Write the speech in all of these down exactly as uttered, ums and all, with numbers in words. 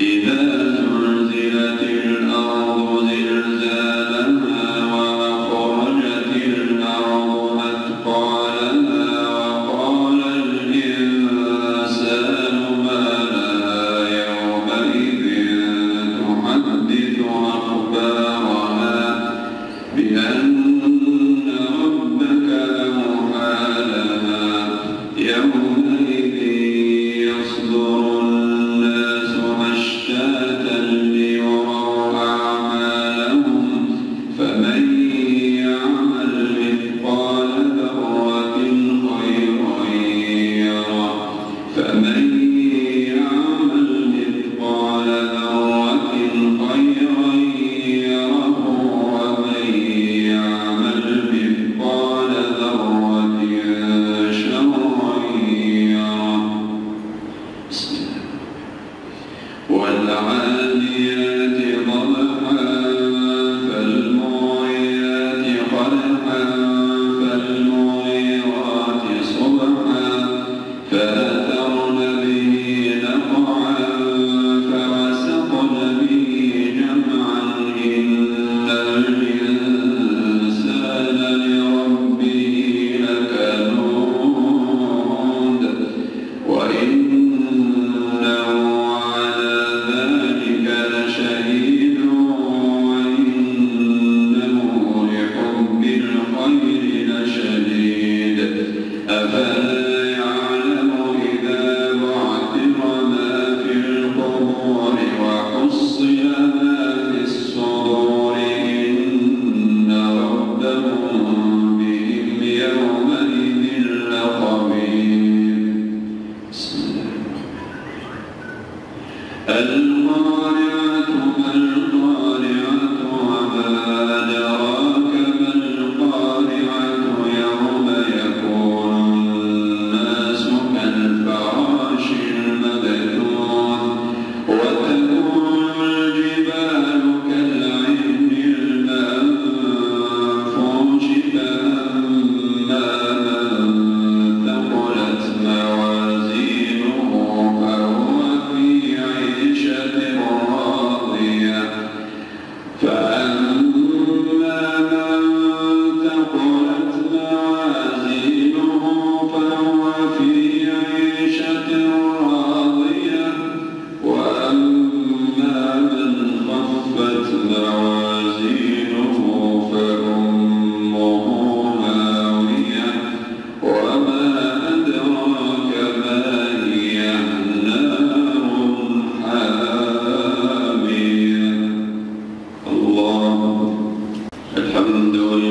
ثم لترون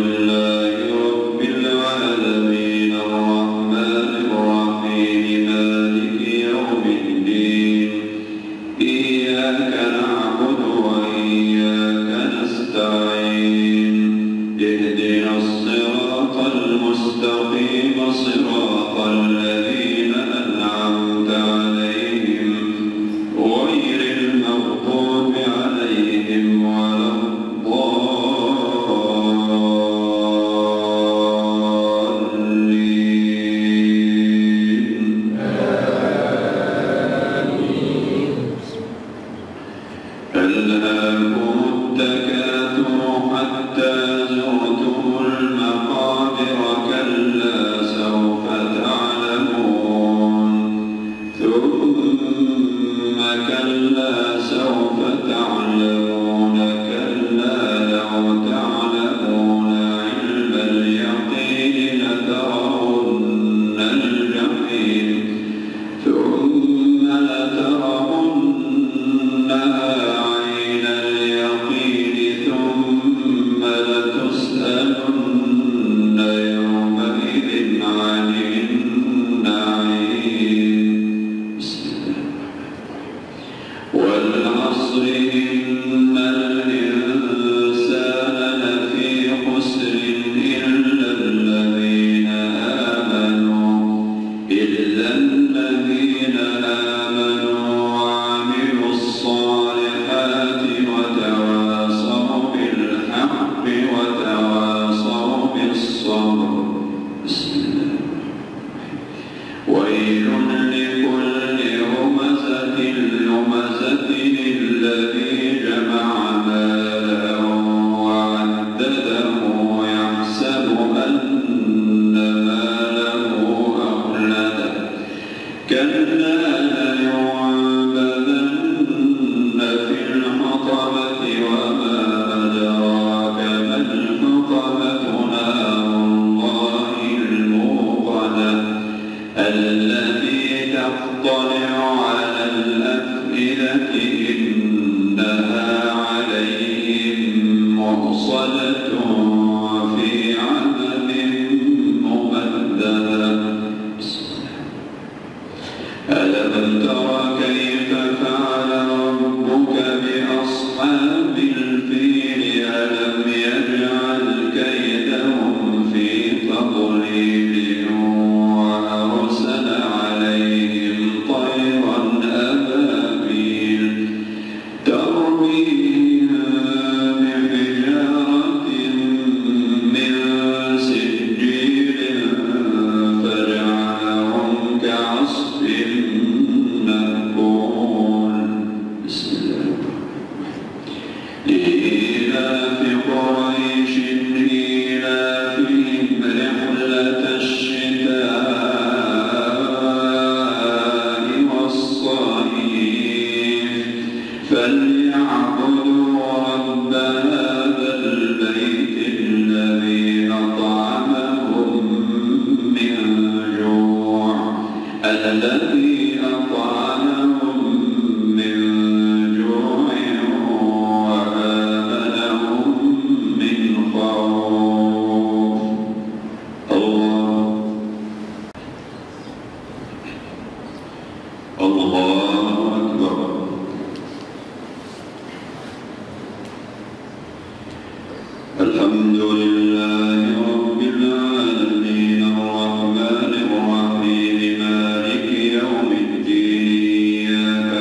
عين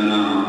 Amen.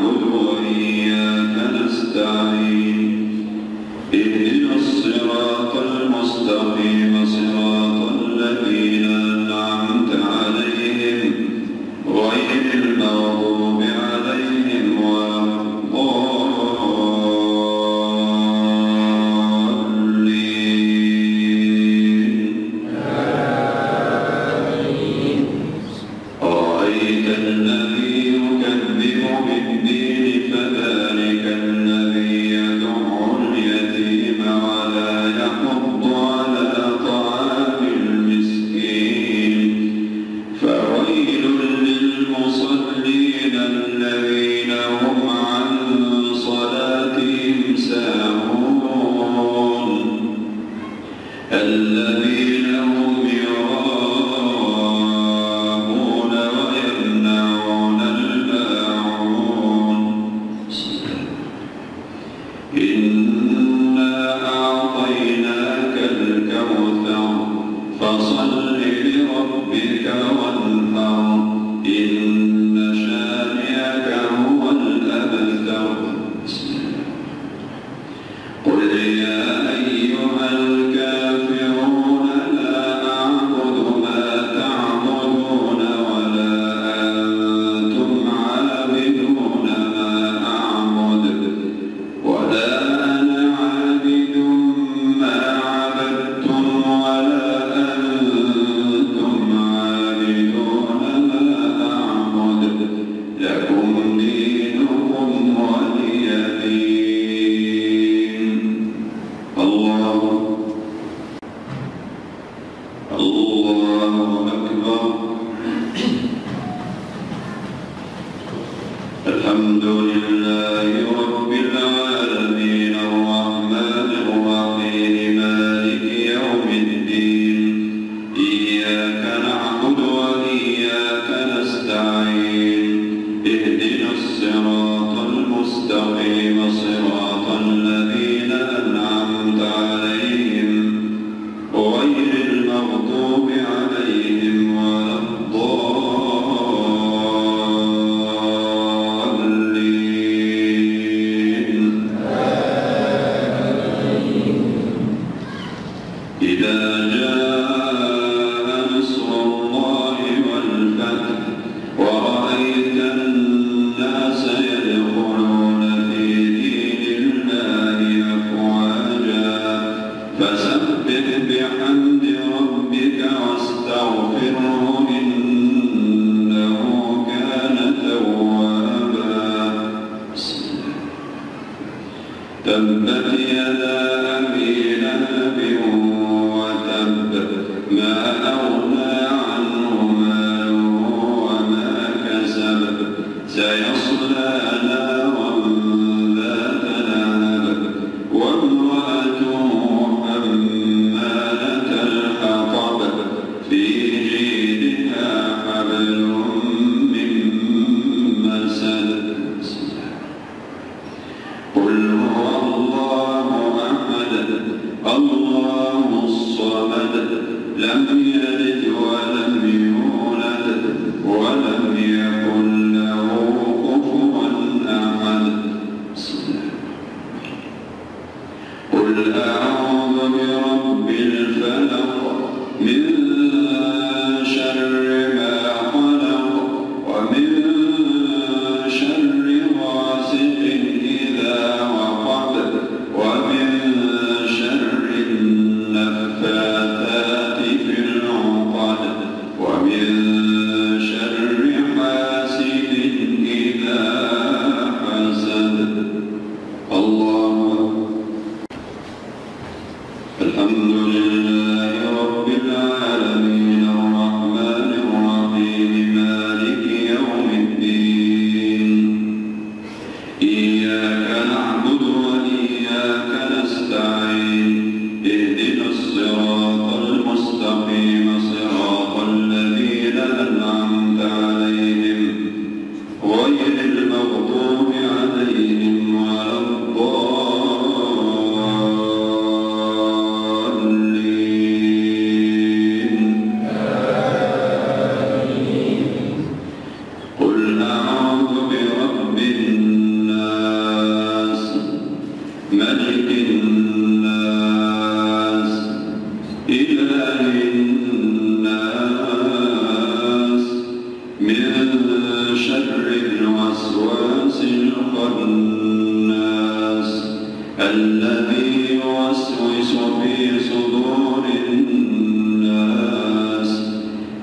الذي يوسوس في صدور الناس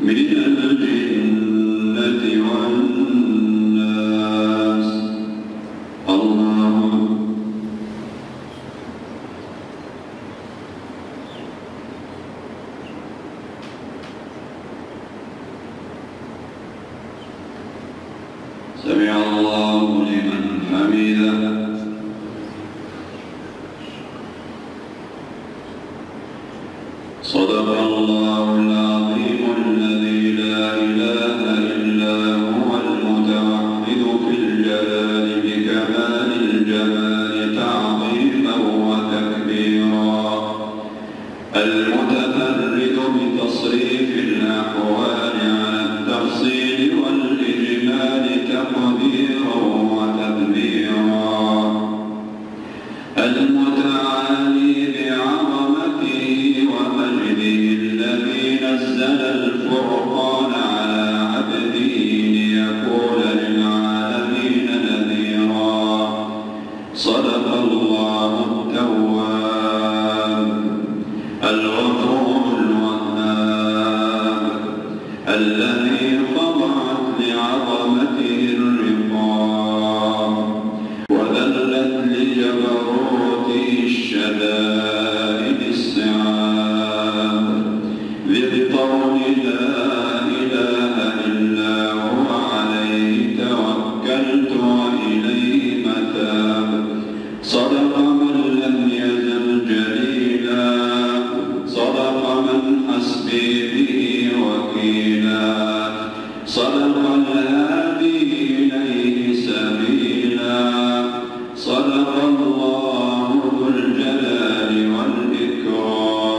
من الجنة والناس. الله سمع الله لمن حمده. صدق الله العظيم الذي لا إله إلا هو المتوحد في الجلال بكمال الجمال تعظيما وتكبيرا، المتفرد بتصريف الأحوال على التفصيل والإجمال تقديرا وتدبيرا، المتعالي الذي نزل الفرقان على عبده ليكون للعالمين نذيرا. صدق الله التواب الغفور الوهاب الذي خضعت لعظمته الرقاب وذلت لجبروته الشدائد الصعاب بقول لا إله إلا هو عليه توكلت وإليه متاب. صدق من لم يزل جليلا، صدق من حسبي به وكيلا، صدق الهادي إليه سبيلا. صدق الله ذو الجلال والإكرام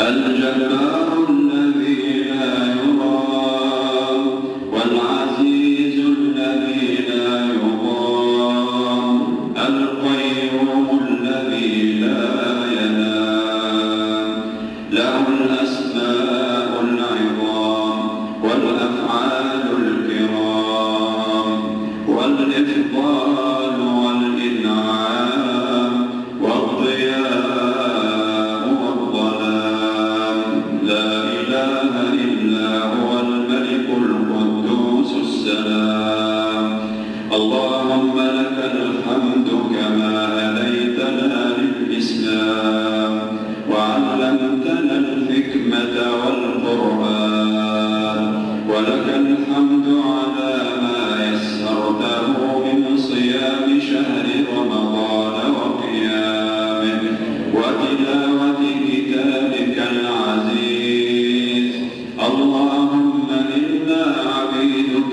الجبار الذي لا يرام والعزيز الذي لا يضام القيوم الذي لا ينام، له الأسماء العظام والأفعال الكرام والإفضال والإنعام والضياء السلام. اللهم لك الحمد كما هديتنا للإسلام وعلمتنا الحكمة والقرآن، ولك الحمد على ما يسرته من صيام شهر رمضان وقيامه وتلاوة كتابك العزيز. اللهم إنا عبيدك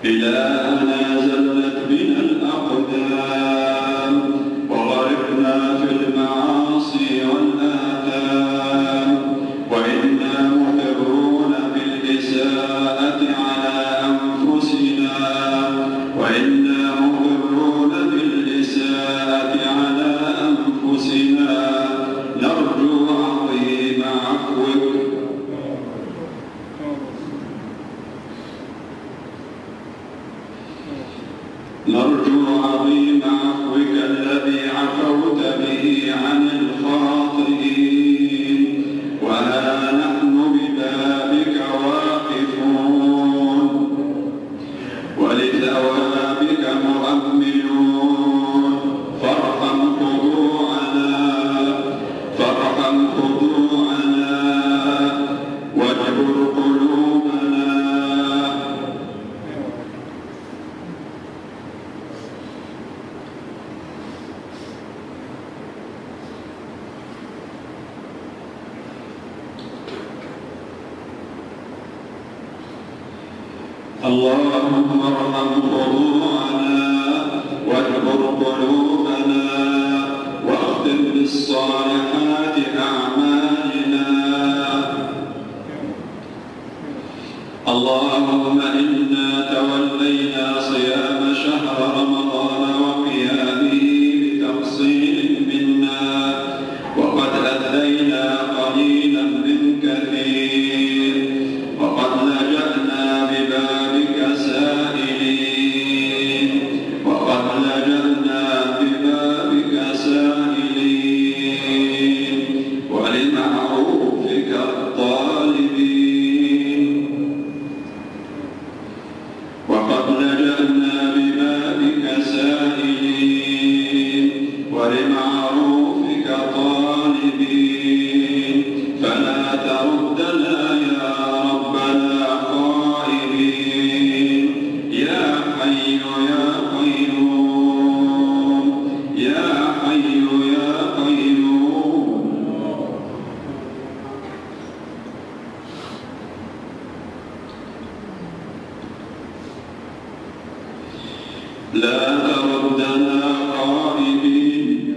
إلهنا زلت بنا الأقدام وغرقنا في المعاصي والآثام وإنا مقرون بالإساءة على أنفسنا وإنا مقرون بالإساءة على أنفسنا نرجو عظيم عفوك. نرجو عظيم عفوك الذي عفوت به عن الخاطئين وها نحن ببابك واقفون ولثوابك مؤمنون فارحم خضوعنا فارحم خضوعنا واجبر قلوبنا اللهم ارحم خضوعنا واجبر قلوبنا واختم بالصالحات اعمالنا. اللهم انا تولينا صيام شهر رمضان وقيامه بتقصير منا وقد ادينا قليلا من كثير وقد لجأنا ببابك سائلين وقد لجأنا ببابك سائلين ولمعروفك الطالبين وقد لجأنا ببابك سائلين ولمعروفك طالبين فلا تردنا يا ربنا خائبين يا قيوم يا حي يا قيوم. لا تردنا قائمين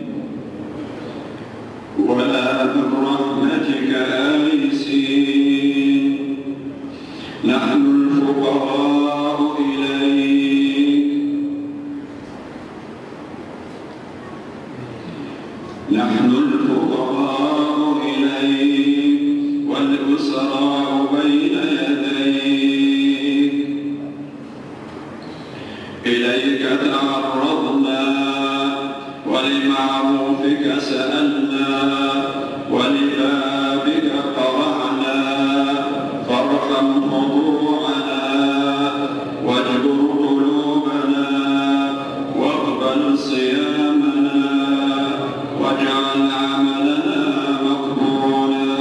ولا من رحمتك آيسين نحن الفقراء إليك نحن الفقراء إليك والأسراء بين يديك إليك تعرضنا ولمعروفك سألنا ولبابك قرعنا فارحم خضوعنا واجبر قلوبنا واقبل صيامنا واجعل عملنا مقبولا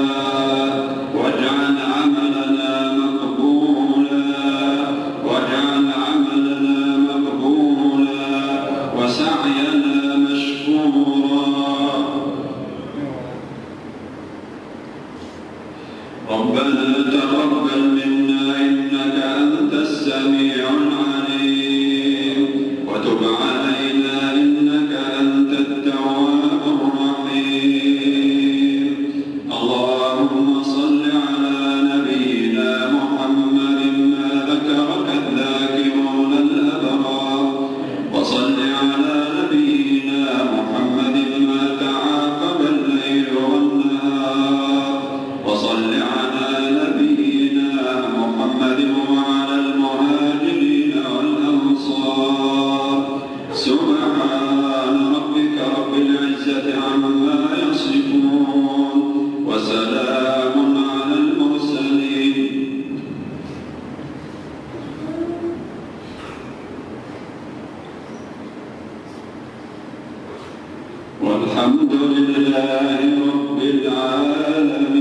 واجعل عملنا مقبولا واجعل عملنا مقبولا وسعينا مشكورا. ربنا تقبل منا إنك أنت السميع العليم وتب علينا إنك أنت التواب. اللهم صل على نبينا محمد ما ذكرك الذاكرون الأبرار وصل على نبينا محمد ما تعاقب الليل والنهار وصل على نبينا محمد وعلى المهاجرين والأنصار. سبحان ربك رب العزة عما يصفون وسلام على المرسلين. والحمد لله رب العالمين.